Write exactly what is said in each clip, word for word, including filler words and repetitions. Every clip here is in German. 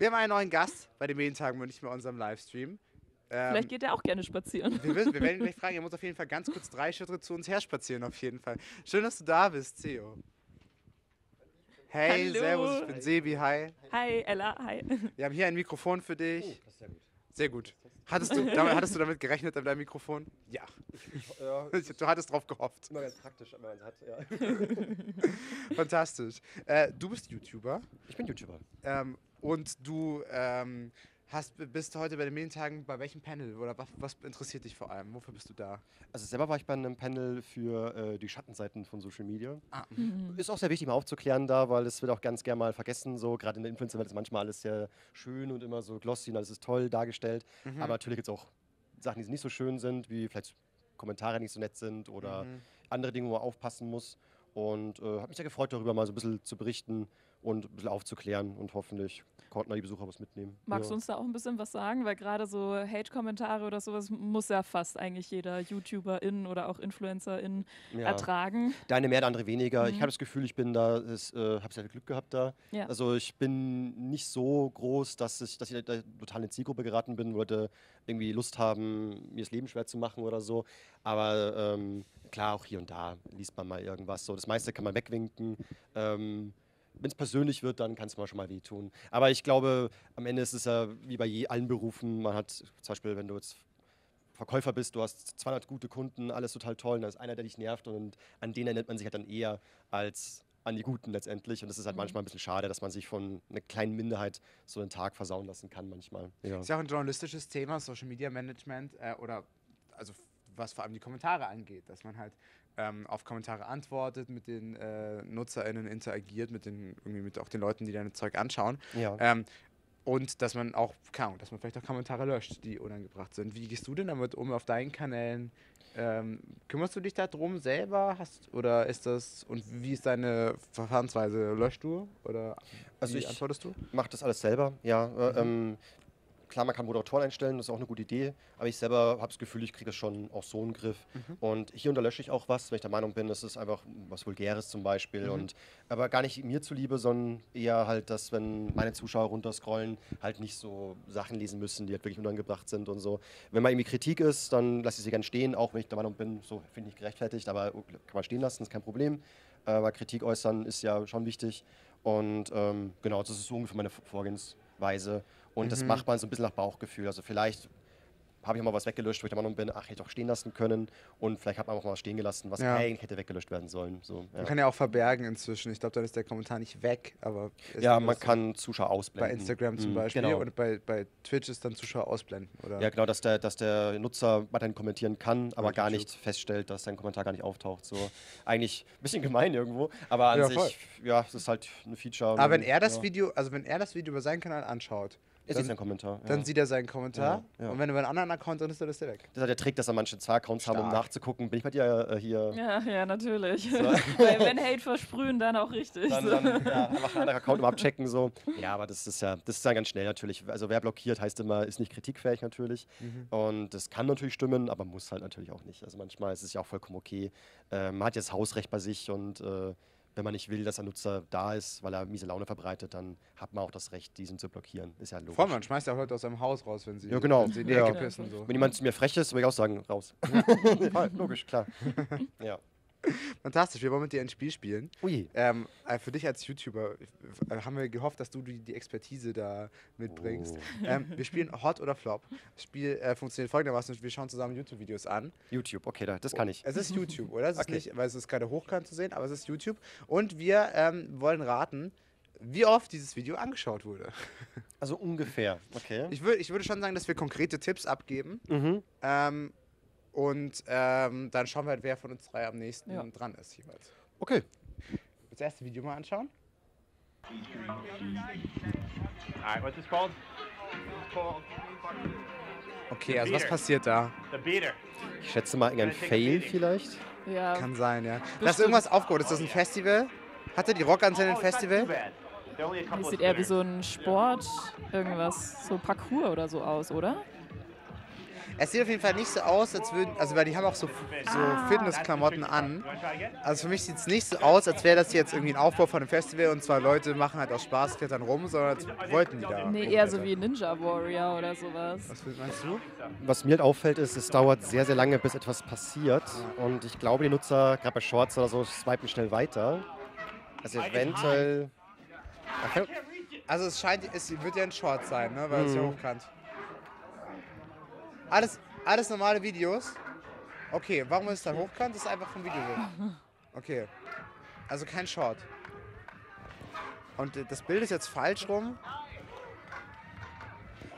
Wir haben einen neuen Gast bei den Medientagen und nicht mehr unserem Livestream. Ähm, Vielleicht geht er auch gerne spazieren. Wir, wir werden ihn gleich fragen. Er muss auf jeden Fall ganz kurz drei Schritte zu uns her spazieren. Auf jeden Fall. Schön, dass du da bist, Theo. Hey, hallo. Servus, ich bin Sebi, hi. Hi, Ella, hi. Wir haben hier ein Mikrofon für dich. Oh, das ist sehr gut. Sehr gut. Hattest du damit, hattest du damit gerechnet, mit deinem Mikrofon? Ja. ja. Du hattest drauf gehofft. Immer ganz praktisch, wenn man es hat, ja. Fantastisch. Äh, du bist YouTuber. Ich bin YouTuber. Ähm, und du ähm, hast, bist heute bei den Medientagen bei welchem Panel? Oder was, was interessiert dich vor allem? Wofür bist du da? Also selber war ich bei einem Panel für äh, die Schattenseiten von Social Media. Ah. Mhm. Ist auch sehr wichtig, mal aufzuklären da, weil es wird auch ganz gerne mal vergessen. So gerade in der Influencer-Welt ist manchmal alles sehr schön und immer so glossy und alles ist toll dargestellt. Mhm. Aber natürlich gibt es auch Sachen, die nicht so schön sind, wie vielleicht Kommentare, die nicht so nett sind oder mhm. andere Dinge, wo man aufpassen muss. Und äh, habe mich sehr gefreut, darüber mal so ein bisschen zu berichten und ein bisschen aufzuklären und hoffentlich konnten da die Besucher was mitnehmen. Magst du ja. uns da auch ein bisschen was sagen? Weil gerade so Hate-Kommentare oder sowas muss ja fast eigentlich jeder YouTuber-In oder auch Influencer-In ja. ertragen. Der eine mehr, der andere weniger. Mhm. Ich habe das Gefühl, ich bin da, ist, äh, habe sehr viel Glück gehabt da. Ja. Also ich bin nicht so groß, dass ich, dass ich da total in die Zielgruppe geraten bin, wollte irgendwie Lust haben, mir das Leben schwer zu machen oder so. Aber ähm, klar, auch hier und da liest man mal irgendwas. So, das meiste kann man wegwinken. Ähm, Wenn es persönlich wird, dann kann es mal schon mal wehtun. Aber ich glaube, am Ende ist es ja wie bei je, allen Berufen. Man hat zum Beispiel, wenn du jetzt Verkäufer bist, du hast zweihundert gute Kunden, alles total toll. Und da ist einer, der dich nervt und an den erinnert man sich halt dann eher als an die Guten letztendlich. Und das ist halt mhm. manchmal ein bisschen schade, dass man sich von einer kleinen Minderheit so einen Tag versauen lassen kann manchmal. Ja. Das ist ja auch ein journalistisches Thema, Social Media Management äh, oder also was vor allem die Kommentare angeht, dass man halt ähm, auf Kommentare antwortet, mit den äh, NutzerInnen interagiert, mit den irgendwie mit auch den Leuten, die dein Zeug anschauen. Ja. Ähm, und dass man auch, kann, dass man vielleicht auch Kommentare löscht, die unangebracht sind. Wie gehst du denn damit um auf deinen Kanälen? Ähm, kümmerst du dich da drum selber? Hast, oder ist das, und wie ist deine Verfahrensweise? Löscht du? Oder also wie antwortest du? Ich mache das alles selber, ja. Mhm. Äh, ähm, Klar, man kann Moderatoren einstellen, das ist auch eine gute Idee, aber ich selber habe das Gefühl, ich kriege das schon auch so einen Griff. Mhm. Und hier unterlösche ich auch was, wenn ich der Meinung bin, das ist einfach was Vulgäres zum Beispiel. Mhm. Und, aber gar nicht mir zuliebe, sondern eher halt, dass wenn meine Zuschauer runterscrollen, halt nicht so Sachen lesen müssen, die halt wirklich unangebracht sind und so. Wenn mal irgendwie Kritik ist, dann lasse ich sie gerne stehen, auch wenn ich der Meinung bin, so finde ich gerechtfertigt, aber kann man stehen lassen, ist kein Problem. Aber Kritik äußern ist ja schon wichtig. Und ähm, genau, das ist so ungefähr meine Vorgehensweise. Und mhm. das macht man so ein bisschen nach Bauchgefühl. Also vielleicht habe ich auch mal was weggelöscht, wo ich der Meinung bin, ach, hätte ich doch stehen lassen können. Und vielleicht hat man auch mal was stehen gelassen, was ja. eigentlich hätte weggelöscht werden sollen. So, ja. Man kann ja auch verbergen inzwischen. Ich glaube, dann ist der Kommentar nicht weg, aber... Ja, man kann Zuschauer ausblenden. Bei Instagram zum mhm, Beispiel. Genau. Und bei, bei Twitch ist dann Zuschauer ausblenden, oder? Ja, genau, dass der, dass der Nutzer weiterhin kommentieren kann, aber gar nicht feststellt, dass sein Kommentar gar nicht auftaucht. So, eigentlich ein bisschen gemein irgendwo, aber an ja, sich, voll. ja, das ist halt ein Feature. Aber wenn er das ja. Video, also wenn er das Video über seinen Kanal anschaut, Dann, sieht seinen Kommentar, dann ja. sieht er seinen Kommentar ja, ja. und wenn du bei einem anderen Account drin ist, dann ist der weg. Das hat der Trick, dass er manche Accounts haben, um nachzugucken. Bin ich bei dir äh, hier? Ja, ja, natürlich. So. Weil wenn Hate versprühen, dann auch richtig. Dann, so. dann ja, einfach einen anderen Account mal abchecken. So. Ja, aber das ist ja, das ist ja ganz schnell natürlich. Also wer blockiert, heißt immer, ist nicht kritikfähig natürlich. Mhm. Und das kann natürlich stimmen, aber muss halt natürlich auch nicht. Also manchmal ist es ja auch vollkommen okay. Äh, man hat jetzt Hausrecht bei sich und äh, wenn man nicht will, dass ein Nutzer da ist, weil er miese Laune verbreitet, dann hat man auch das Recht, diesen zu blockieren. Ist ja logisch. Vor allem, man schmeißt ja auch Leute aus seinem Haus raus, wenn sie, ja, genau. wenn sie in die ja. Ecke pissen. So. Wenn jemand zu mir frech ist, würde ich auch sagen, raus. Ja, logisch, klar. ja. Fantastisch, wir wollen mit dir ein Spiel spielen. Ui. Ähm, für dich als YouTuber haben wir gehofft, dass du die Expertise da mitbringst. Oh. Ähm, wir spielen Hot oder Flop. Das Spiel äh, funktioniert folgendermaßen, wir schauen zusammen YouTube-Videos an. YouTube, okay, das kann ich. Es ist YouTube, oder? Es okay. ist nicht, weil es ist gerade hochkant zu sehen, aber es ist YouTube. Und wir ähm, wollen raten, wie oft dieses Video angeschaut wurde. Also ungefähr, okay. Ich, würd, ich würde schon sagen, dass wir konkrete Tipps abgeben. Mhm. Ähm, Und ähm, dann schauen wir halt, wer von uns drei am nächsten ja. dran ist jeweils. Okay. Das erste Video mal anschauen. Alright, what's this called? Okay, also was passiert da? Ich schätze mal irgendein Fail vielleicht. Ja. Kann sein, ja. Da ist irgendwas aufgeholt. Ist das ein Festival? Hatte die Rockantenne ein Festival? Das sieht eher wie so ein Sport, irgendwas, so Parkour oder so aus, oder? Es sieht auf jeden Fall nicht so aus, als würden, also weil die haben auch so, so ah. Fitnessklamotten an. Also für mich sieht es nicht so aus, als wäre das jetzt irgendwie ein Aufbau von einem Festival und zwar Leute machen halt aus Spaß, klettern rum, sondern als wollten die da. Nee, eher so wie Ninja Warrior oder sowas. Was meinst du? Was mir halt auffällt ist, es dauert sehr, sehr lange, bis etwas passiert und ich glaube, die Nutzer, gerade bei Shorts oder so, swipen schnell weiter. Also eventuell... Also es scheint, es wird ja ein Short sein, ne? Weil es ja hochkant. Alles, alles normale Videos? Okay, warum ist es dann hochkant? Das ist einfach vom Video weg. Okay. Also kein Short. Und das Bild ist jetzt falsch rum.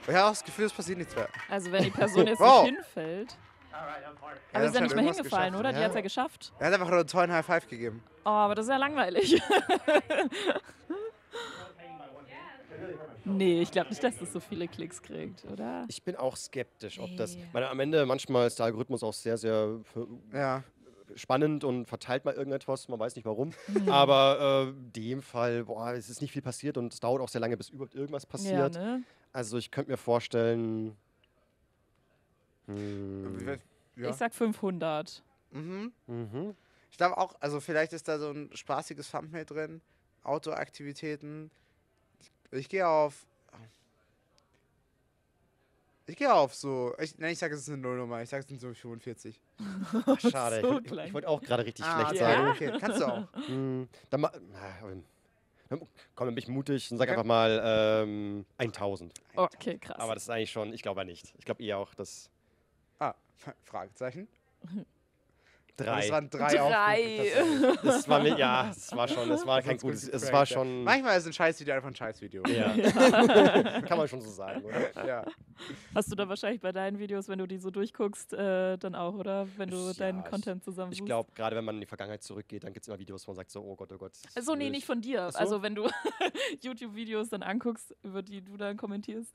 Ich habe auch das Gefühl, es passiert nichts mehr. Also wenn die Person jetzt wow. nicht hinfällt. Aber ja, ist ja nicht mehr hingefallen, oder? Ja. Die hat es ja geschafft. Er hat einfach nur einen tollen High Five gegeben. Oh, aber das ist ja langweilig. Nee, ich glaube nicht, dass das so viele Klicks kriegt, oder? Ich bin auch skeptisch, ob nee. das... Meine, am Ende manchmal ist der Algorithmus auch sehr, sehr ja. spannend und verteilt mal irgendetwas, man weiß nicht warum. Mhm. Aber äh, in dem Fall, boah, es ist nicht viel passiert und es dauert auch sehr lange, bis überhaupt irgendwas passiert. Ja, ne? Also ich könnte mir vorstellen... Hm. Ja. Ich sag fünfhundert. Mhm. Mhm. Ich glaube auch, also vielleicht ist da so ein spaßiges Thumbnail drin, Outdoor-Aktivitäten. Ich gehe auf. Ich gehe auf so. Ich, nein, ich sage, es ist eine Nullnummer. Ich sage, es sind so fünfundvierzig. Schade. So ich ich, ich wollte auch gerade richtig ah, schlecht sagen. Ja? Okay, kannst du auch. Hm, dann ma na, komm, dann bin ich mutig und sag okay. einfach mal ähm, tausend. Okay, krass. Aber das ist eigentlich schon, ich glaube nicht. Ich glaube eher auch, dass. Ah, Fragezeichen. Drei. Das waren drei. drei. Das war mir, ja, es war schon, es war kein gutes, es war schon... Manchmal ist ein Scheißvideo einfach ein Scheißvideo. Ja. Ja. Kann man schon so sagen, oder? Ja. Hast du da wahrscheinlich bei deinen Videos, wenn du die so durchguckst, äh, dann auch, oder? Wenn du ja, deinen Content zusammensuchst? Ich glaube, gerade wenn man in die Vergangenheit zurückgeht, dann gibt es immer Videos, wo man sagt so, oh Gott, oh Gott. Also nee, nicht von dir. So? Also wenn du YouTube-Videos dann anguckst, über die du dann kommentierst.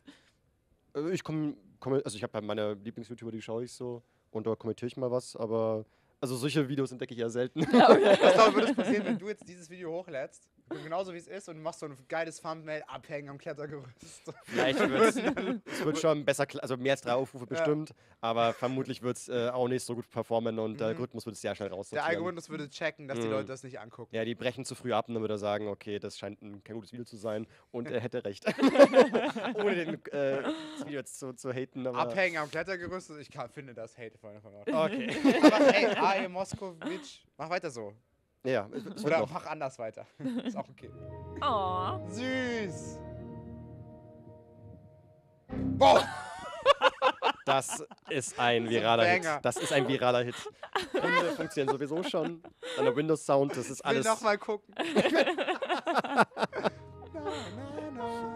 Ich komme, komm, also ich habe bei meiner Lieblings-YouTuber, die schaue ich so und da kommentiere ich mal was, aber... Also solche Videos entdecke ich ja selten. Ja, okay. Ich glaube, würde es passieren, wenn du jetzt dieses Video hochlädst, genauso wie es ist, und machst so ein geiles Thumbnail abhängen am Klettergerüst. Vielleicht wird es wird schon besser, also mehr als drei Aufrufe ja. bestimmt, aber vermutlich wird es äh, auch nicht so gut performen und mhm. der Algorithmus würde es sehr schnell raussortieren. Der Algorithmus würde checken, dass mhm. die Leute das nicht angucken. Ja, die brechen zu früh ab und dann würde er sagen, okay, das scheint ein, kein gutes Video zu sein und er hätte recht. Ohne den, äh, das Video jetzt zu, zu haten. Aber abhängen am Klettergerüst, ich kann, finde das Hate von davon aus. Okay. Aber, ey, Hey, Moskowitsch, mach weiter so. Ja. Oder mach anders weiter. Ist auch okay. Oh. Süß. Boah. Das ist ein viraler Hit. Das ist ein viraler Hit. Hunde funktionieren sowieso schon. An der Windows Sound, das ist alles. Ich will noch mal gucken. na, na, na.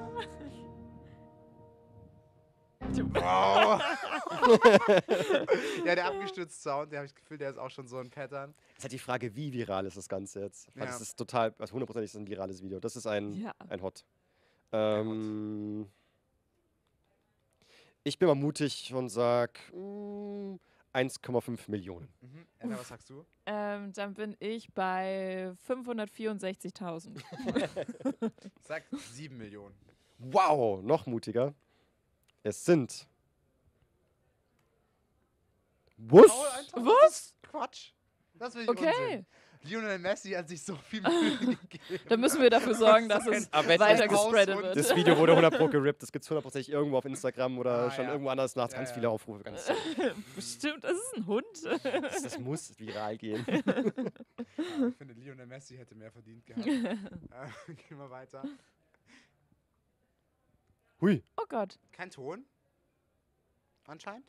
Wow. Ja, der abgestürzte Sound, der habe ich das Gefühl, der ist auch schon so ein Pattern. Es ist halt die Frage, wie viral ist das Ganze jetzt? Ja. Das ist total, also hundertprozentig ist das ein virales Video. Das ist ein, ja. ein Hot. Ähm, Hot. Ich bin mal mutig und sag eins Komma fünf Millionen. Mhm. Ella, was sagst du? Ähm, dann bin ich bei fünfhundertvierundsechzigtausend. Sag sieben Millionen. Wow, noch mutiger. Es sind. Was? Was? Quatsch. Das will ich okay. Unsinn. Lionel Messi hat sich so viel Mühe gegeben. Da müssen wir dafür sorgen, dass es weiter gespreadet wird. Das Video wurde hundert Pro gerippt. Das gibt es hundertprozentig irgendwo auf Instagram oder ah, schon ja. irgendwo anders nach ja, ganz ja. viele Aufrufe. Ganz bestimmt, das ist ein Hund. Das, das muss viral gehen. Ja, ich finde, Lionel Messi hätte mehr verdient gehabt. Gehen wir weiter. Hui. Oh Gott. Kein Ton? Anscheinend?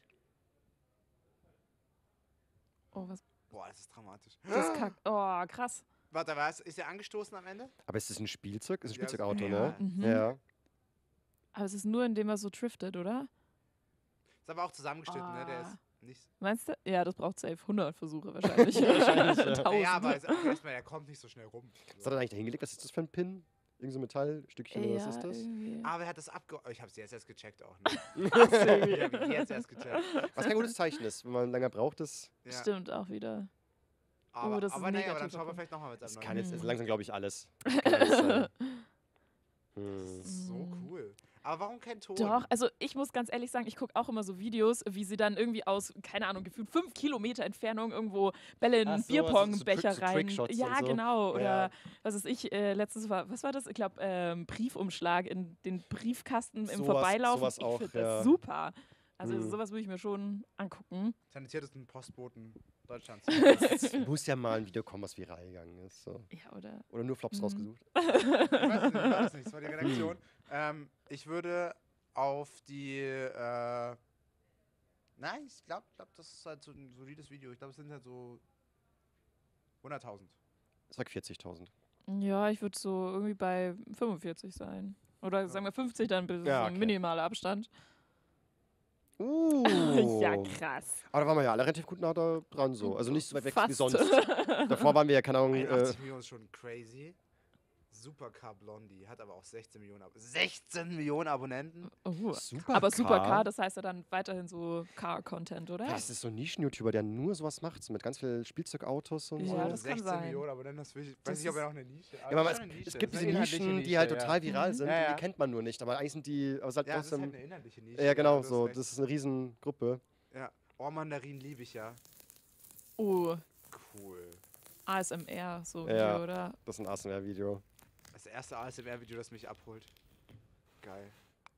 Oh, was? Boah, das ist dramatisch. Das ist kack. Oh, krass. Warte, was? Ist der angestoßen am Ende? Aber ist das ein Spielzeug? Ist ein Spielzeugauto, ja. ne? Mhm. Ja. Aber es ist nur, indem er so driftet, oder? Ist aber auch zusammengeschnitten, ah. ne? Der ist nicht... Meinst du? Ja, das braucht safe hundert Versuche wahrscheinlich. wahrscheinlich ja. ja, aber erstmal, der kommt nicht so schnell rum. So. Was hat er eigentlich da hingelegt? Was ist das für ein Pin? Irgend so ein Metallstückchen, oder ja, was ist das? Aber er hat das abge... Ich habe es jetzt erst gecheckt auch. Ne? ich hab jetzt erst gecheckt. Was kein gutes Zeichen ist, wenn man länger braucht, ist... Ja. Stimmt, auch wieder. Aber, oh, das aber ist naja, aber dann schauen wir vielleicht nochmal mit an. Das kann jetzt, also langsam glaube ich alles. Das, alles hm. das ist so cool. Aber warum kein Ton? Doch, also ich muss ganz ehrlich sagen, ich gucke auch immer so Videos, wie sie dann irgendwie aus, keine Ahnung, gefühlt fünf Kilometer Entfernung irgendwo Bälle in einen so, Bierpongbecher also so rein. Trickshots ja, so. Genau. Oder ja. was ist ich, äh, letztens war, was war das? Ich glaube, ähm, Briefumschlag in den Briefkasten im so Vorbeilaufen. Sowas ich finde ja. das super. Also mhm. sowas würde ich mir schon angucken. Sanitiert ist ein Postboten Deutschlands. Es muss ja mal ein Video kommen, was viral gegangen ist. So. Ja, oder? Oder nur Flops mhm. rausgesucht. Ich weiß nicht, ich war das nicht. Das war die Redaktion. Mhm. Ähm, ich würde auf die... Äh, nein, ich glaube, glaub, das ist halt so ein solides Video. Ich glaube, es sind halt so hunderttausend. Ich sag vierzigtausend. Ja, ich würde so irgendwie bei fünfundvierzig sein. Oder sagen wir fünfzig, dann bis ja, okay. ein minimaler Abstand. Uh. Ja, krass. Aber da waren wir ja alle relativ gut nah da dran so. Also nicht so weit weg Fast. Wie sonst. Davor waren wir ja, keine Ahnung... einundachtzig Millionen ist schon crazy. Supercar Blondie hat aber auch sechzehn Millionen Abonnenten. sechzehn Millionen Abonnenten? Oh. Supercar. Aber Supercar, das heißt ja dann weiterhin so Car-Content, oder? Das ist so ein Nischen-YouTuber, der nur sowas macht, mit ganz vielen Spielzeugautos und ja, so. Ja, das kann sein. sechzehn Millionen Abonnenten, das will ich, weiß ich, ob er auch eine Nische ist. Ja, aber es, Nische. es gibt diese Nischen, Nische, die halt ja. total viral sind, ja, ja. die kennt man nur nicht, aber eigentlich sind die... Aber halt ja, das ist halt eine inhaltliche Nische. Ja, genau, so. Das ist eine riesen Gruppe. Ja. Oh, Mandarin liebe ich ja. Oh. Cool. A S M R, so Video, ja, oder? Das ist ein A S M R-Video. Das erste A S M R-Video, das mich abholt. Geil.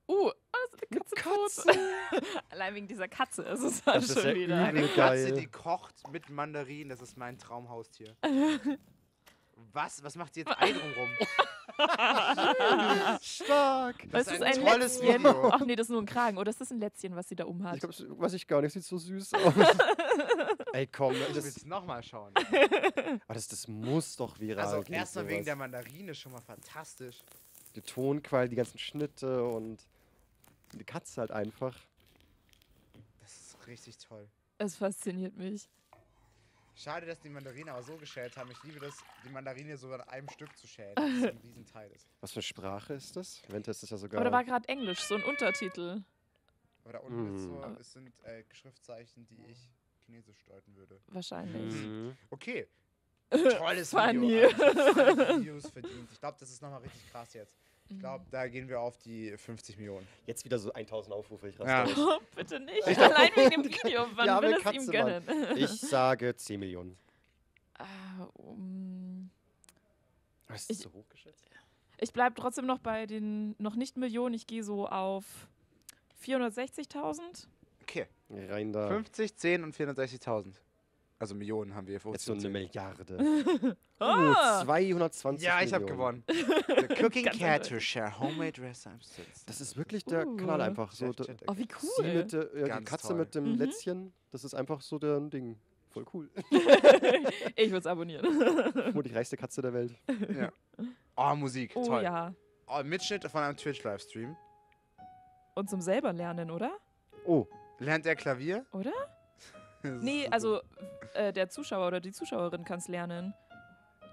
Uh, oh, das ist eine Katze. Katze. Allein wegen dieser Katze ist es halt schon ja wieder. Eine Katze, die kocht mit Mandarinen. Das ist mein Traumhaustier. Was? Was macht ihr jetzt ein rum? Stark. Das, das ist ein, ein tolles Lätzchen. Video. Ach nee, das ist nur ein Kragen. Oder ist das ein Lätzchen, was sie da umhat? Ich glaub, das weiß ich gar nicht. Sieht so süß aus. Ey, komm. Ich will es nochmal schauen. Aber das, das muss doch viral gehen. Also erstmal wegen der Mandarine schon mal fantastisch. Die Tonqualität, die ganzen Schnitte und die Katze halt einfach. Das ist richtig toll. Es fasziniert mich. Schade, dass die Mandarine aber so geschält haben. Ich liebe das, die Mandarine so in einem Stück zu schälen. Das ist ein Riesenteil. Was für eine Sprache ist das? Eventuell ist das ja sogar... Aber da war gerade Englisch, so ein Untertitel. Aber da unten mm. ist so, es sind äh, Schriftzeichen, die ich Chinesisch deuten würde. Wahrscheinlich. Mhm. Okay. Tolles Video. Videos verdient. Ich glaube, das ist nochmal richtig krass jetzt. Ich glaube, da gehen wir auf die fünfzig Millionen. Jetzt wieder so tausend Aufrufe. Ich raste ja. oh, bitte nicht. Ich Allein wegen dem Video. Wann ja, will es Katze, ihm gönnen? Mann. Ich sage zehn Millionen. Ah, um. Hast du so hoch geschätzt? Ich bleibe trotzdem noch bei den noch nicht Millionen. Ich gehe so auf vierhundertsechzigtausend. Okay. Rein da. fünfzig, zehn und vierhundertsechzigtausend. Also Millionen haben wir. Für Jetzt so eine Milliarde. oh, zweihundertzwanzig Ja, ich habe gewonnen. The Cooking Catfisher, Homemade Recipes. Das ist wirklich der uh. Kanal einfach. So oh, wie cool. Sie mit, äh, die Katze toll. mit dem mhm. Lätzchen, das ist einfach so der Ding. Voll cool. Ich würde es abonnieren. Nur die reichste Katze der Welt. Ja. Oh, Musik, oh, toll. Ja. Oh, Mitschnitt von einem Twitch-Livestream. Und zum selber lernen, oder? Oh. Lernt er Klavier? Oder? Nee, also äh, der Zuschauer oder die Zuschauerin kann es lernen.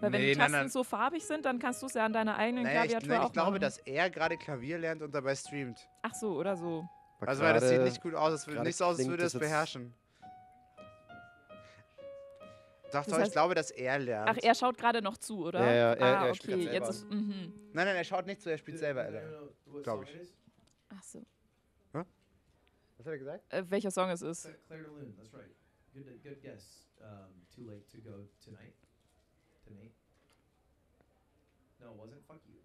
Weil wenn nee, die Tasten nein, nein. so farbig sind, dann kannst du es ja an deiner eigenen naja, Klaviatur ich, nein, auch Ich glaube, machen. dass er gerade Klavier lernt und dabei streamt. Ach so, oder so. War also weil das sieht nicht gut aus, es sieht nicht so aus, als würde er es beherrschen. Doch, das heißt, ich glaube, dass er lernt. Ach, er schaut gerade noch zu, oder? Ja, ja, er, ah, er okay. Jetzt ist, mhm. Nein, nein, er schaut nicht zu, er spielt selber, Ella. Glaube ich. Ach so. Hm? Was hat er gesagt? Äh, welcher Song es ist. Claire Lynn, that's right. Good, good guess. Um, too late to go tonight. Tonight. No, it wasn't. Fuck you.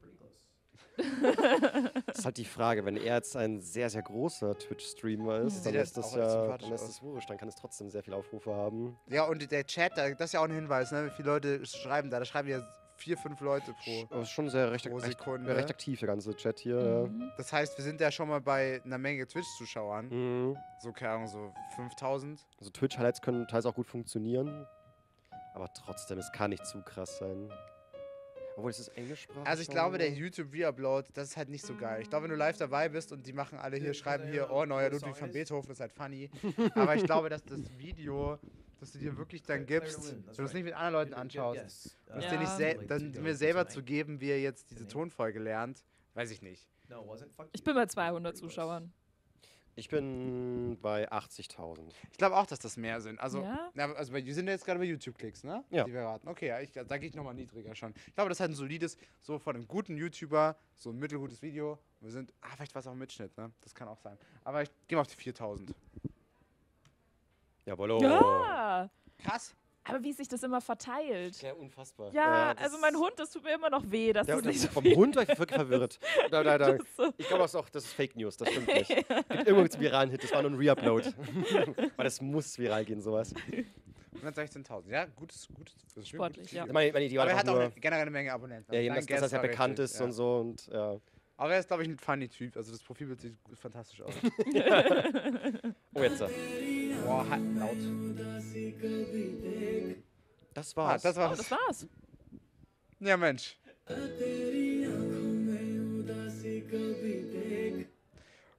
Pretty close. Das ist halt die Frage, wenn er jetzt ein sehr, sehr großer Twitch-Streamer ist, ja. dann ist das ja, dann ist das wurscht, dann kann es trotzdem sehr viele Aufrufe haben. Ja, und der Chat, das ist ja auch ein Hinweis, ne? Wie viele Leute schreiben da? Da schreiben ja vier, fünf Leute pro. Das ist schon sehr recht, recht, recht aktiv, der ganze Chat hier. Mhm. Das heißt, wir sind ja schon mal bei einer Menge Twitch-Zuschauern. Mhm. So, keine Ahnung, so fünftausend. Also Twitch-Highlights können teils auch gut funktionieren. Aber trotzdem, es kann nicht zu krass sein. Obwohl, es ist englischsprachig. Also ich glaube, der YouTube-Reupload, das ist halt nicht so geil. Ich glaube, wenn du live dabei bist und die machen alle hier, schreiben hier, oh, neuer Ludwig von Beethoven ist halt funny. Aber ich glaube, dass das Video... dass du dir wirklich dann gibst, wenn du es nicht mit anderen Leuten anschaust, und es dir nicht dann mir selber zu geben, wie er jetzt diese Tonfolge lernt, weiß ich nicht. Ich bin bei zweihundert Zuschauern. Ich bin bei achtzigtausend. Ich glaube auch, dass das mehr sind. Also, ja? na, also bei, sind ja jetzt gerade bei YouTube-Klicks, ne? Ja. Die wir raten. Okay, ja, ich, da gehe ich nochmal niedriger schon. Ich glaube, das ist halt ein solides, so von einem guten YouTuber, so ein mittelgutes Video. Wir sind, ah, vielleicht war es auch ein Mitschnitt, ne? Das kann auch sein. Aber ich gehe mal auf die viertausend. Jawollo. Ja! Krass. Aber wie sich das immer verteilt. Ja, unfassbar. Ja, äh, also mein Hund, das tut mir immer noch weh. Dass ja, das nicht so vom viel Hund war ich wirklich verwirrt. Da, da, da. So. Ich glaube auch, das ist Fake News, das stimmt nicht. Es gibt irgendwo einen viralen Hit, das war nur ein Reupload. Weil das muss viral gehen, sowas. hundertsechzehntausend, ja, gutes, gutes. Das sportlich, gut. Ja. Meine, meine Idee war aber er hat auch eine, generell eine Menge Abonnenten. Ja, eben, dass das ja bekannt richtig, ist ja. und so. Und, ja. Aber er ist, glaube ich, ein funny Typ. Also das Profilbild sieht fantastisch aus. Oh, jetzt da. Boah, halt laut. Das war's. Ah, das war's. Oh, das war's. Ja, Mensch.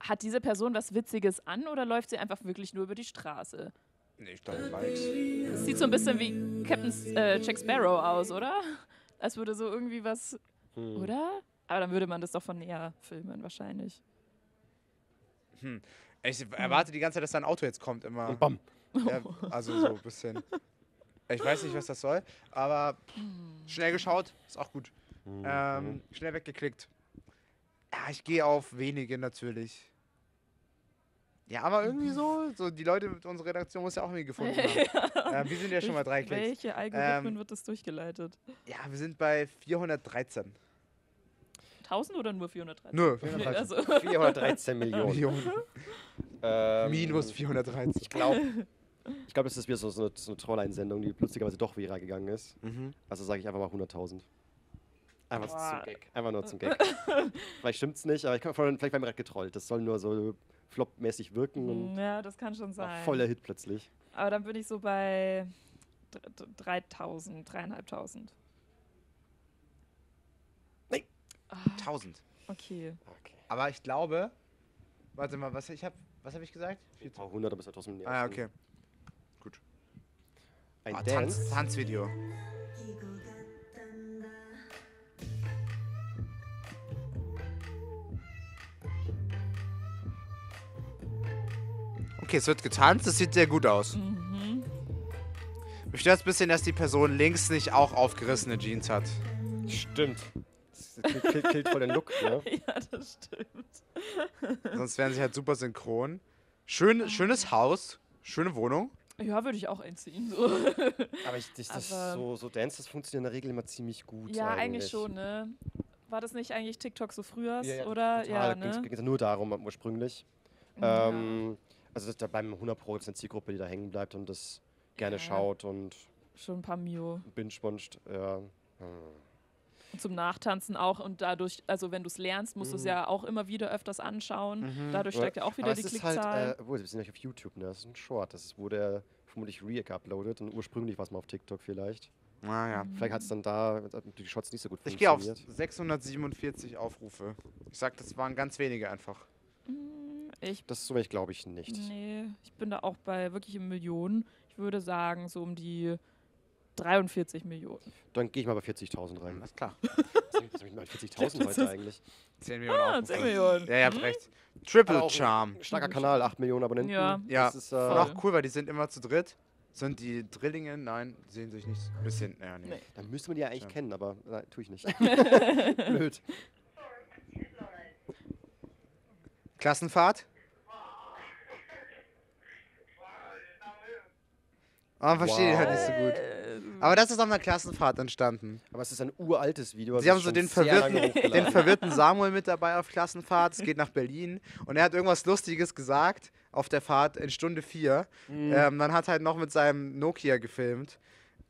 Hat diese Person was Witziges an oder läuft sie einfach wirklich nur über die Straße? Nee, ich glaube, es sieht so ein bisschen wie Captain äh, Jack Sparrow aus, oder? Als würde so irgendwie was... Hm. Oder? Aber dann würde man das doch von näher filmen, wahrscheinlich. Hm. Ich erwarte die ganze Zeit, dass da ein Auto jetzt kommt immer. Und bam. Ja, also so ein bisschen. Ich weiß nicht, was das soll, aber schnell geschaut, ist auch gut. Mhm. Ähm, schnell weggeklickt. Ja, ich gehe auf wenige natürlich. Ja, aber irgendwie so, so die Leute mit unserer Redaktion muss ja auch irgendwie gefunden haben. Ja. Äh, wir sind ja schon mal drei Klicks. Welche Algorithmen ähm, wird das durchgeleitet? Ja, wir sind bei vierhundertdreizehn. tausend oder nur vierhundertdreizehn? Nö, vierhundertdreizehn, also. vierhundertdreizehn Millionen. Millionen. ähm, Minus vierhundertdreizehn. Ich glaube, ich glaub, das ist wieder so, so eine, so eine Troll-Einsendung, die plötzlicherweise doch viral gegangen ist. Mhm. Also sage ich einfach mal hunderttausend. Einfach Boah. zum Gag. Einfach nur zum Gag. Vielleicht stimmt's nicht, aber ich kann vielleicht beim Rad getrollt. Das soll nur so flop-mäßig wirken. Und ja, das kann schon sein. Voller Hit plötzlich. Aber dann bin ich so bei dreitausend, dreitausendfünfhundert. tausend. Okay. okay. Aber ich glaube, warte mal, was, ich hab, was habe ich gesagt? Ein paar hundert, aber es hat trotzdem nicht. Ah, okay. Gut. Ein oh, Tanz, Tanzvideo. Okay, es wird getanzt, das sieht sehr gut aus. Mhm. Mich stört es ein bisschen, dass die Person links nicht auch aufgerissene Jeans hat. Stimmt. Killt, killt voll den Look, ne? Ja, das stimmt. Sonst wären sie halt super synchron. Schön, oh. Schönes Haus, schöne Wohnung. Ja, würde ich auch einziehen. So. Aber ich, ich, das Aber so, so Dance, das funktioniert in der Regel immer ziemlich gut. Ja, eigentlich, eigentlich schon, ne? War das nicht eigentlich TikTok so früher? Ja, ja, oder? Total, ja, ne? Ging es nur darum ursprünglich. Ja. Ähm, also da beim hundert Prozent Zielgruppe, die da hängen bleibt und das gerne ja. schaut und schon ein paar Mio. Binge-bonscht, ja. Hm. Zum Nachtanzen auch und dadurch, also wenn du es lernst, musst mhm. du es ja auch immer wieder öfters anschauen. Mhm. Dadurch steigt ja auch wieder aber die es Klickzahl. Ist halt, äh, oh, wir sind ja auf YouTube, ne? Das ist ein Short. Das wurde vermutlich re-uploadet und ursprünglich war es mal auf TikTok vielleicht. Ah, ja. Vielleicht hat es dann da die Shots nicht so gut funktioniert. Ich gehe auf sechshundertsiebenundvierzig Aufrufe. Ich sag, das waren ganz wenige einfach. Ich das so ich glaube ich nicht. Nee, ich bin da auch bei wirklich in Millionen. Ich würde sagen, so um die dreiundvierzig Millionen. Dann gehe ich mal bei vierzigtausend rein. Alles klar. Was habe ich mal vierzigtausend heute eigentlich? zehn Millionen. Ah, zehn Millionen. Ja, ihr habt recht. Triple Charm. Starker Kanal, acht Millionen Abonnenten. Ja, ja. Das ist äh auch cool, weil die sind immer zu dritt. Sind die Drillinge? Nein, sehen sich nicht. Ein bisschen, naja, nee. nee. Dann müsste man die ja eigentlich ja. kennen, aber na, tue ich nicht. Blöd. Klassenfahrt? Man versteht wow. halt nicht so gut. Aber das ist auf einer Klassenfahrt entstanden. Aber es ist ein uraltes Video. Sie haben so den verwirrten, den verwirrten Samuel mit dabei auf Klassenfahrt. Es geht nach Berlin. Und er hat irgendwas Lustiges gesagt auf der Fahrt in Stunde vier. Mhm. Ähm, man hat halt noch mit seinem Nokia gefilmt.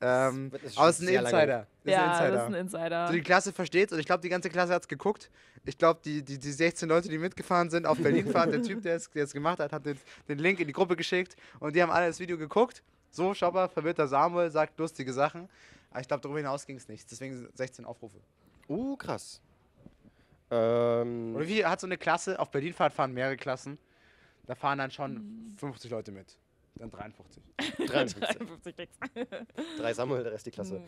Ähm, aber es ist ein Insider. Das ja, ist ein Insider. Das ist ein Insider. So, die Klasse versteht und ich glaube, die ganze Klasse hat es geguckt. Ich glaube, die, die, die sechzehn Leute, die mitgefahren sind auf Berlinfahrt, der Typ, der es gemacht hat, hat den, den Link in die Gruppe geschickt. Und die haben alle das Video geguckt. So, schau mal, verwirrter Samuel sagt lustige Sachen. Aber ich glaube, darüber hinaus ging es nicht. Deswegen sechzehn Aufrufe. Uh, krass. Ähm Oder wie hat so eine Klasse, auf Berlinfahrt fahren mehrere Klassen, da fahren dann schon fünfzig Leute mit. Dann dreiundfünfzig. dreiundfünfzig. Drei Samuel, der Rest die Klasse.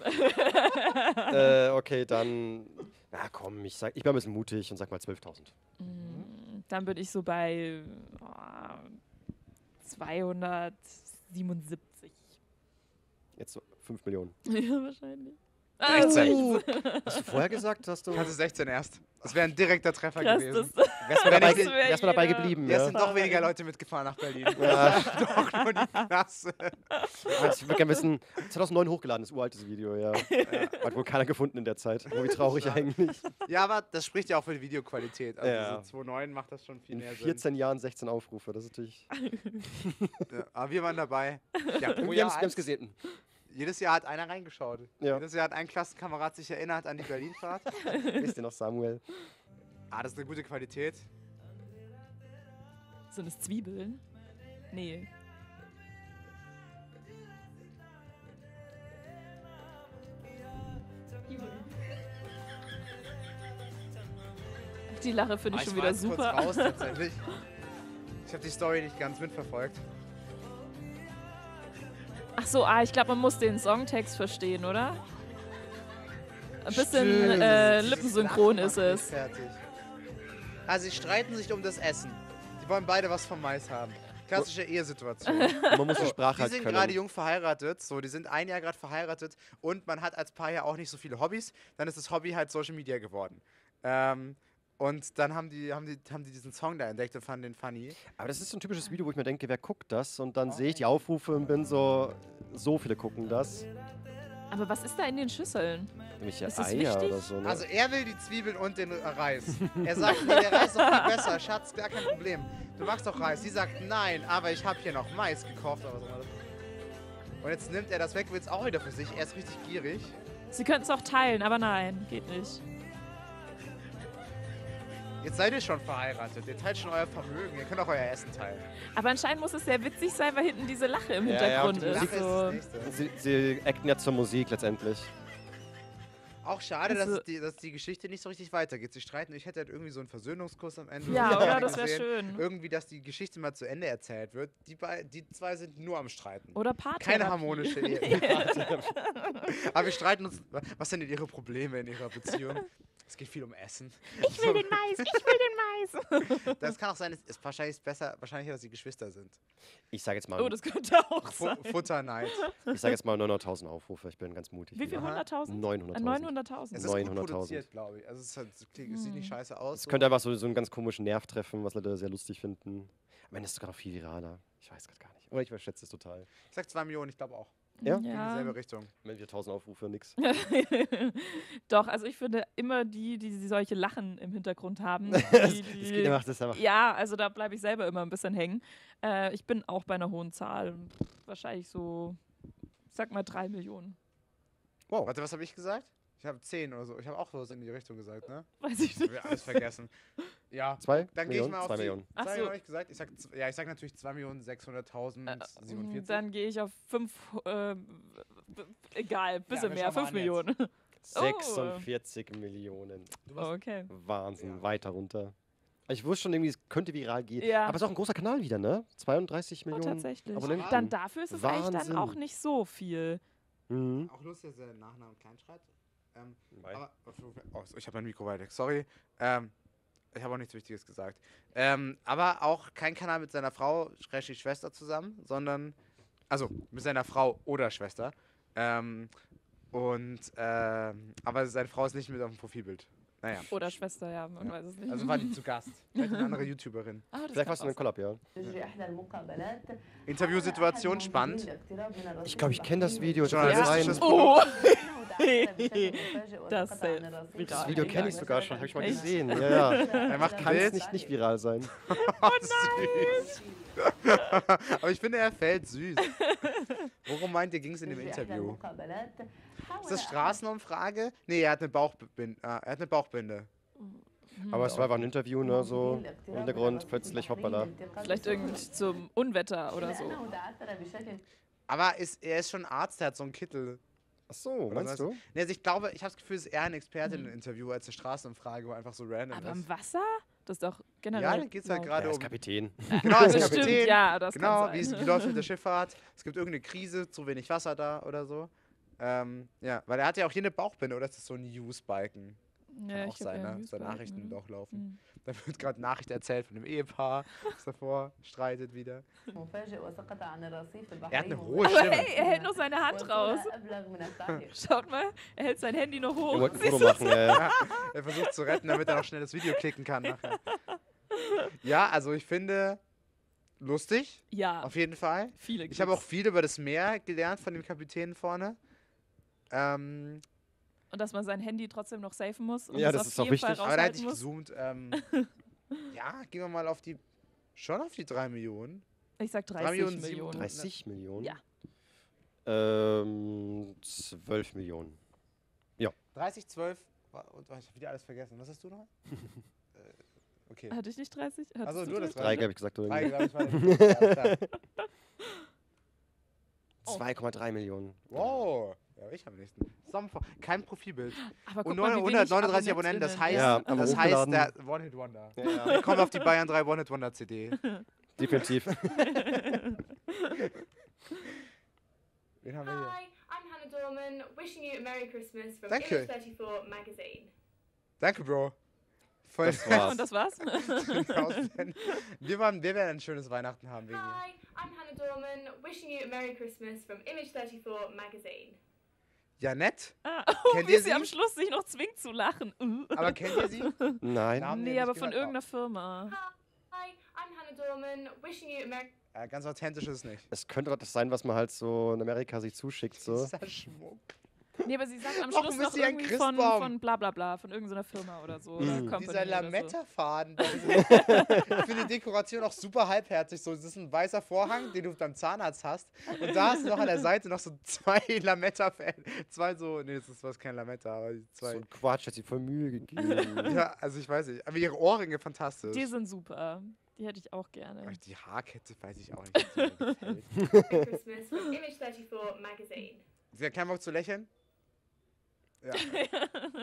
äh, okay, dann, na komm, ich, sag, ich bin ein bisschen mutig und sag mal zwölftausend. Dann bin ich so bei zweihundertsiebenundsiebzig. Jetzt so fünf Millionen. Ja, wahrscheinlich. sechzehn. Hast du vorher gesagt, dass du... Kannst du sechzehn erst. Das wäre ein direkter Treffer Krass, gewesen. Wärst du dabei, wär dabei geblieben. Ja. Es sind doch weniger Leute mitgefahren nach Berlin. Ja. Doch nur die Klasse. Ich würde gerne wissen, zweitausendneun hochgeladen, das uraltes Video, ja. ja. Hat wohl keiner gefunden in der Zeit. Oh, wie traurig ja. eigentlich. Ja, aber das spricht ja auch für die Videoqualität. Also ja. zweitausendneun macht das schon viel in mehr Sinn. In vierzehn Jahren sechzehn Aufrufe, das ist natürlich... ja, aber wir waren dabei. Ja, pro wir haben es gesehen. Jedes Jahr hat einer reingeschaut. Ja. Jedes Jahr hat ein Klassenkamerad sich erinnert an die Berlinfahrt. Wisst ihr noch, Samuel? Ah, das ist eine gute Qualität. So das Zwiebeln? Nee. Die Lache finde ich schon wieder super. Ich war kurz raus, tatsächlich. Ich habe die Story nicht ganz mitverfolgt. Ach so, ah, ich glaube, man muss den Songtext verstehen, oder? Ein bisschen äh, lippensynchron ist es. Fertig. Also sie streiten sich um das Essen. Die wollen beide was vom Mais haben. Klassische Ehesituation. Man muss die Sprache halt können. Die sind gerade jung verheiratet, so, die sind ein Jahr gerade verheiratet und man hat als Paar ja auch nicht so viele Hobbys. Dann ist das Hobby halt Social Media geworden. Ähm, Und dann haben die, haben, die, haben die diesen Song da entdeckt und fanden den funny. Aber das ist so ein typisches Video, wo ich mir denke, wer guckt das? Und dann oh. sehe ich die Aufrufe und bin so, so viele gucken das. Aber was ist da in den Schüsseln? Nämlich ja Eier oder so. Ne? Also er will die Zwiebeln und den Reis. Er sagt, nee, der Reis ist doch viel besser, Schatz, gar kein Problem. Du machst doch Reis. Sie sagt, nein, aber ich habe hier noch Mais gekauft. Oder so. Und jetzt nimmt er das weg, will es auch wieder für sich. Er ist richtig gierig. Sie könnten es auch teilen, aber nein, geht nicht. Jetzt seid ihr schon verheiratet, ihr teilt schon euer Vermögen, ihr könnt auch euer Essen teilen. Aber anscheinend muss es sehr witzig sein, weil hinten diese Lache im ja, Hintergrund ja, ist. So. ist sie, sie acten ja zur Musik letztendlich. Auch schade, also dass, die, dass die Geschichte nicht so richtig weitergeht. Sie streiten, ich hätte halt irgendwie so einen Versöhnungskurs am Ende. Ja, oder? Das wäre schön. Irgendwie, dass die Geschichte mal zu Ende erzählt wird. Die, die zwei sind nur am Streiten. Oder Paartherapie. Keine harmonische Ehe. Aber wir streiten uns. Was sind denn ihre Probleme in ihrer Beziehung? Es geht viel um Essen. Ich will den Mais, ich will den Mais. Das kann auch sein, es ist wahrscheinlich besser, wahrscheinlich, dass sie Geschwister sind. Ich sage jetzt mal... Oh, das könnte auch Fu sein. Futterneid. Ich sage jetzt mal neunhunderttausend Aufrufe, ich bin ganz mutig. Wie viel? neunhunderttausend? neunhunderttausend. hunderttausend. Es ist gut produziert, glaube ich. Also es, halt, es sieht hm. nicht scheiße aus. Es so. könnte einfach so, so einen ganz komischen Nerv treffen, was Leute sehr lustig finden. Am Ende ist es sogar noch viel viraler. Ich weiß gerade gar nicht. Oder ich überschätze es total. Ich sag zwei Millionen, ich glaube auch. Ja? ja? In dieselbe Richtung. Wenn wir tausend Aufrufe, nix. Doch, also ich finde immer die, die, die solche Lachen im Hintergrund haben. Die, das, das geht immer, das einfach. Ja, also da bleibe ich selber immer ein bisschen hängen. Äh, ich bin auch bei einer hohen Zahl. Wahrscheinlich so, ich sag mal drei Millionen. Wow. Warte, was habe ich gesagt? Ich habe zehn oder so. Ich habe auch was in die Richtung gesagt, ne? Weiß ich nicht. Ich habe alles vergessen. Ja. Zwei? Dann gehe ich mal auf zwei Millionen. Zwei Millionen habe ich gesagt. Ich sag, ja, ich sage natürlich zwei Millionen sechshunderttausend siebenundvierzig. Dann gehe ich auf fünf, äh, egal, bisschen ja, mehr, fünf Millionen. sechsundvierzig oh. Millionen. Oh, okay. Wahnsinn, ja. Weiter runter. Ich wusste schon irgendwie, es könnte viral gehen. Ja. Aber es ist auch ein großer Kanal wieder, ne? zweiunddreißig Millionen. Oh, tatsächlich. Abonnenten. Dann dafür ist es Wahnsinn. Eigentlich dann auch nicht so viel. Mhm. Auch lustig, dass der Nachname klein schreibt. Ähm, aber, oh, ich habe mein Mikro weit weg, sorry. Ähm, ich habe auch nichts Wichtiges gesagt. Ähm, aber auch kein Kanal mit seiner Frau, schräg Schwester zusammen, sondern, also mit seiner Frau oder Schwester. Ähm, und, ähm, aber seine Frau ist nicht mit auf dem Profilbild. Naja. Oder Schwester, ja, man ja. weiß es nicht. Also war die zu Gast. Vielleicht eine andere YouTuberin. Ah, vielleicht warst du in einem Kollab, ja. Interviewsituation spannend. Ich glaube, ich kenne das Video. Journalistisches Produkt. Das, das Video kenne ich sogar schon, habe ich mal Echt? gesehen. Ja, ja. Er macht kann es nicht, nicht viral sein. Oh nein! Aber ich finde, er fällt süß. Worum meint ihr, ging es in dem Interview? Ist das Straßenumfrage? Nee, er hat eine Bauchbinde. Ah, er hat eine Bauchbinde. Aber es war ein Interview, ne, so im Hintergrund, plötzlich hoppala. Vielleicht irgendwie zum Unwetter oder so. Aber ist, er ist schon Arzt, er hat so einen Kittel. Ach so, meinst du? Nee, also ich glaube, ich habe das Gefühl, es ist eher ein Experte in einem Interview als eine Straßenumfrage, wo einfach so random aber ist. Aber im Wasser? Das ist doch generell... Ja, dann geht es halt gerade ja, um... Kapitän. Genau, als Kapitän. Stimmt, ja, das genau, wie läuft es mit der Schifffahrt? Es gibt irgendeine Krise, zu wenig Wasser da oder so. Ähm, ja, weil er hat ja auch hier eine Bauchbinde, oder ist das so ein Use-Balken? Ja, kann auch seine, seine Nachrichten ne? durchlaufen. Mhm. Da wird gerade Nachricht erzählt von einem Ehepaar, das davor streitet wieder. Er hat eine hohe Stimme. Aber hey, er hält noch seine Hand raus. Schaut mal, er hält sein Handy noch hoch. Er, Foto machen, ja, er versucht zu retten, damit er noch schnell das Video klicken kann nachher. Ja, also ich finde... Lustig, ja, auf jeden Fall. Viele ich habe auch viel über das Meer gelernt von dem Kapitän vorne. Ähm und dass man sein Handy trotzdem noch safen muss. Und ja, das ist doch wichtig. Aber da hätte ich gezoomt. Ähm ja, gehen wir mal auf die, schon auf die drei Millionen. Ich sag dreißig Millionen. dreißig Millionen? Ja. Ähm, zwölf Millionen. Ja. dreißig, zwölf. Und ich habe wieder alles vergessen. Was hast du noch? Okay. Hatte ich nicht dreißig? Hattest also nur das drei, habe ich gesagt. zwei Komma drei Millionen. Wow. Ja, ich habe nichts. Kein Profilbild. Aber und neunhundertneununddreißig Abonnenten, das heißt, ja, das heißt der One-Hit-Wonder. Ja, ja. Wir kommen auf die Bayern drei One-Hit-Wonder-C D. Definitiv. Wen haben wir hier? Hi, I'm Hannah Dorman, wishing you a Merry Christmas from Image vierunddreißig Magazine. Danke, Bro. Voll das war's. Und das war's. wir, waren, wir werden ein schönes Weihnachten haben. Hi, I'm Hannah Dorman, wishing you a Merry Christmas from Image vierunddreißig Magazine. Ja, nett. Ah, oh, kennt wie ihr sie, sie am Schluss sich noch zwingt zu lachen. Aber kennt ihr sie? Nein. Namen nee, aber von irgendeiner Firma. Hi, I'm Hannah Dorman, wishing you a Merry... Ja, ganz authentisch ist es nicht. Es könnte doch das sein, was man halt so in Amerika sich zuschickt. So. Dieser Schmuck. Nee, aber sie sagt am Schluss noch irgendwie von, von bla bla bla, von irgendeiner Firma oder so. Mhm. Oder dieser Lametta-Faden. So. Ich finde die Dekoration auch super halbherzig. So, das ist ein weißer Vorhang, den du beim Zahnarzt hast. Und da hast du noch an der Seite noch so zwei Lametta-Fäden. Zwei so, nee, das ist kein Lametta, aber zwei. So ein Quatsch, hat sie voll Mühe gegeben. Ja, also ich weiß nicht. Aber ihre Ohrringe, fantastisch. Die sind super. Die hätte ich auch gerne. Aber die Haarkette weiß ich auch nicht. Christmas from Image vierunddreißig Magazine. Sie hat keinen Bock zu lächeln. Ja.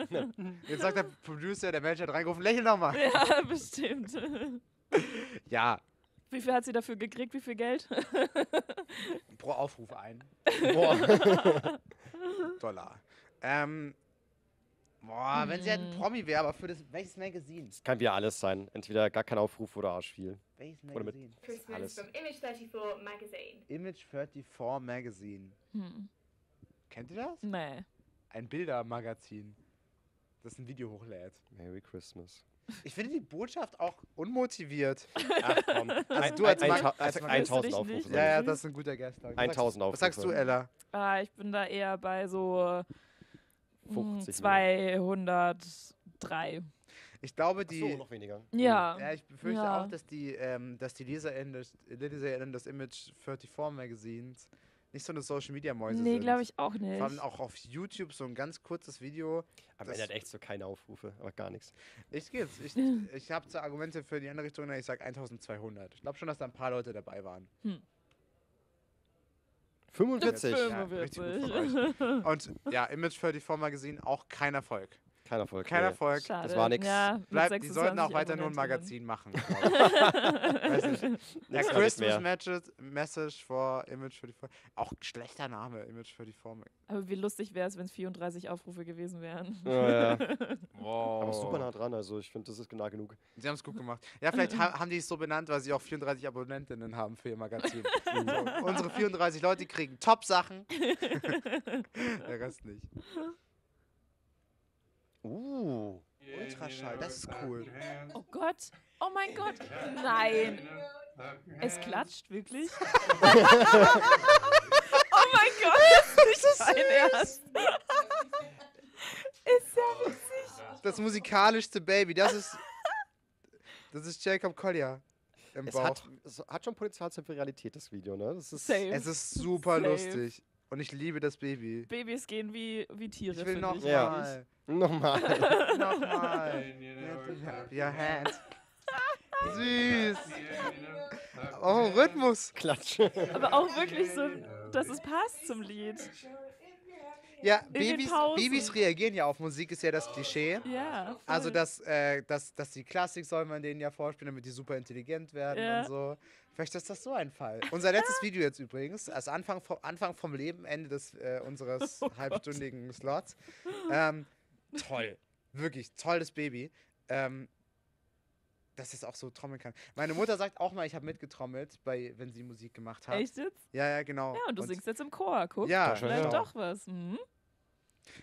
Ja. Jetzt sagt der Producer, der Manager hat reingerufen, lächel nochmal. Ja, bestimmt. Ja. Wie viel hat sie dafür gekriegt? Wie viel Geld? Pro Aufruf ein. Boah. Dollar. Ähm, boah, wenn sie halt ein Promi wäre, aber für das, welches Magazin? Das kann wieder alles sein. Entweder gar kein Aufruf oder arsch viel. Welches Magazin? Alles. Image vierunddreißig Magazine. Image vierunddreißig Magazine. Hm. Kennt ihr das? Nee. Ein Bildermagazin, das ein Video hochlädt. Merry Christmas. Ich finde die Botschaft auch unmotiviert. Ach komm. Also du als tausend Aufrufe. Ja, ja, das ist ein guter Gast. tausend Aufrufe. Was sagst du, Ella? Ah, ich bin da eher bei so mh, zweihundertdrei. Ich glaube, die... Ach so, noch weniger. Ja. Ja, ich befürchte ja. auch, dass die, ähm, dass die LeserInnen des, Leser des Image vierunddreißig Magazins nicht so eine Social-Media-Mäuse Nee, glaube ich auch nicht. Vor allem auch auf YouTube so ein ganz kurzes Video. Aber er hat echt so keine Aufrufe, aber gar nichts. Ich gehe jetzt. Ich, ich habe zwar Argumente für die andere Richtung, ich sage eintausendzweihundert. Ich glaube schon, dass da ein paar Leute dabei waren. Hm. fünfundvierzig? Ja, richtig gut. Und ja, Image vierunddreißig Magazin, auch kein Erfolg. Kein Erfolg. Kein Erfolg. Schade. Das war nichts. Ja, die sollten auch weiter nur ein Magazin machen. Weiß nicht. Ja, Christmas Message, Message for Image vierunddreißig. Auch schlechter Name, Image vierunddreißig. Aber wie lustig wäre es, wenn es vierunddreißig Aufrufe gewesen wären. Ja, ja. Wow. Aber super nah dran, also ich finde, das ist genau genug. Sie haben es gut gemacht. Ja, vielleicht ha haben die es so benannt, weil sie auch vierunddreißig Abonnentinnen haben für ihr Magazin. So, unsere vierunddreißig Leute kriegen Top-Sachen. Der Rest nicht. Uh, Ultraschall, das ist cool. Oh Gott, oh mein Gott, nein. Es klatscht wirklich. Oh mein Gott, das ist nicht dein Ernst. Ist ja witzig. Das musikalischste Baby, das ist, das ist Jacob Collier. Im es, Bauch. Hat, es hat schon Potenzial zur Viralität, das Video, ne? Das ist, es ist super Same. lustig. Und ich liebe das Baby. Babys gehen wie, wie Tiere. Ich will nochmal. Ja. Nochmal. Nochmal. Your hand. Süß. Oh, Rhythmus. Klatsch. Aber auch wirklich so, dass es passt zum Lied. Ja, Babys, Babys reagieren ja auf Musik, ist ja das Klischee. Ja, also, dass, äh, dass, dass die Klassik soll man denen ja vorspielen, damit die super intelligent werden ja. und so. Vielleicht ist das so ein Fall. Unser letztes Video jetzt übrigens, also Anfang vom, Anfang vom Leben, Ende des, äh, unseres oh halbstündigen Gott. Slots. Ähm, toll. Wirklich, tolles Baby. Ähm, dass es auch so trommeln kann. Meine Mutter sagt auch mal, ich habe mitgetrommelt, bei, wenn sie Musik gemacht hat. Echt jetzt? Ja, ja, genau. Ja, und du und singst jetzt im Chor, guck. Ja, vielleicht doch was. Mhm.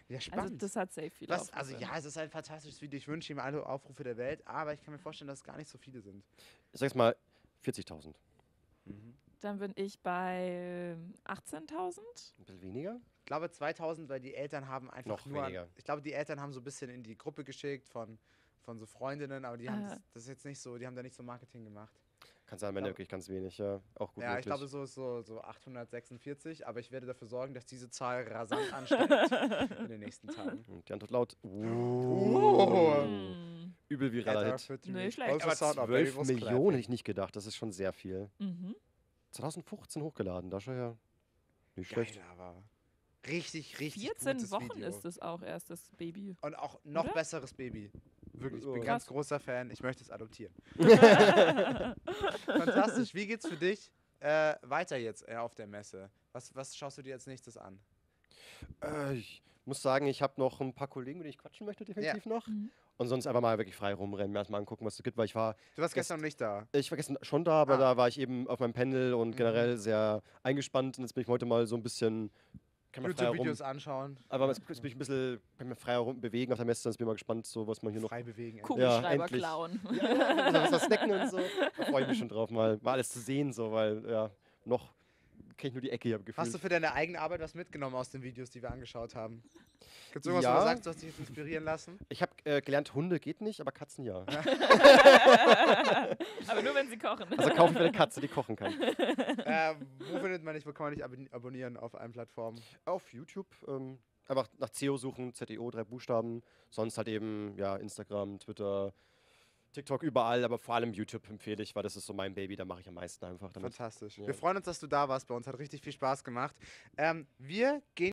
Ja, spannend. Also das hat sehr viel was, also ja, es ist ein fantastisches Video. Ich wünsche ihm alle Aufrufe der Welt, aber ich kann mir vorstellen, dass es gar nicht so viele sind. Ich sag's mal, vierzigtausend. Mhm. Dann bin ich bei achtzehntausend. Ein bisschen weniger. Ich glaube zweitausend, weil die Eltern haben einfach noch nur... Weniger. Ich glaube, die Eltern haben so ein bisschen in die Gruppe geschickt von, von so Freundinnen, aber die haben das, das ist jetzt nicht so, die haben da nicht so Marketing gemacht. Kann sein, am Ende wirklich ganz wenig, ja. Auch gut. Ja, möglich. Ich glaube, so ist so, so achthundertsechsundvierzig, aber ich werde dafür sorgen, dass diese Zahl rasant ansteigt in den nächsten Tagen. Und die Antwort laut. Oh. Oh. Mhm. Übel viral. Nee, schlecht. Aber zwölf Millionen hätte ich nicht gedacht, das ist schon sehr viel. Mhm. zwanzig fünfzehn hochgeladen, da schon ja nicht schlecht. Geil, aber richtig, richtig vierzehn Wochen Video. Ist es auch erst das Baby. Und auch noch Oder? besseres Baby. Wirklich, ich bin oh. ganz großer Fan. Ich möchte es adoptieren. Fantastisch. Wie geht's für dich äh, weiter jetzt äh, auf der Messe? Was, was schaust du dir als nächstes an? Äh, ich muss sagen, ich habe noch ein paar Kollegen, mit denen ich quatschen möchte, definitiv ja. noch. Mhm. Und sonst einfach mal wirklich frei rumrennen, erstmal angucken, was es gibt, weil ich war... Du warst gestern nicht da. Ich war gestern schon da, aber ah. da war ich eben auf meinem Panel und mhm. generell sehr eingespannt. Und jetzt bin ich heute mal so ein bisschen... YouTube-Videos anschauen. Aber jetzt bin ich ein bisschen freier rum bewegen auf der Messe, sonst bin ich mal gespannt, so, was man hier noch... Frei bewegen. Kugelschreiber klauen. Ja, was snacken und so. Da freue ich mich schon drauf, mal, mal alles zu sehen, so, weil ja, noch kenne ich nur die Ecke hier gefühlt. Hast du für deine eigene Arbeit was mitgenommen aus den Videos, die wir angeschaut haben? Gibt es irgendwas, ja. wo du sagst, du hast dich jetzt inspirieren lassen? Ich habe äh, gelernt, Hunde geht nicht, aber Katzen ja. Aber nur, wenn sie kochen. Also kaufen wir eine Katze, die kochen kann. Äh, wo findet man dich, wo kann man dich ab abonnieren auf allen Plattformen? Auf YouTube. Ähm, einfach nach Z E O suchen, Z E O, drei Buchstaben. Sonst halt eben ja, Instagram, Twitter, TikTok, überall, aber vor allem YouTube empfehle ich, weil das ist so mein Baby, da mache ich am meisten einfach damit. Fantastisch. Ja. Wir freuen uns, dass du da warst bei uns, hat richtig viel Spaß gemacht. Ähm, wir gehen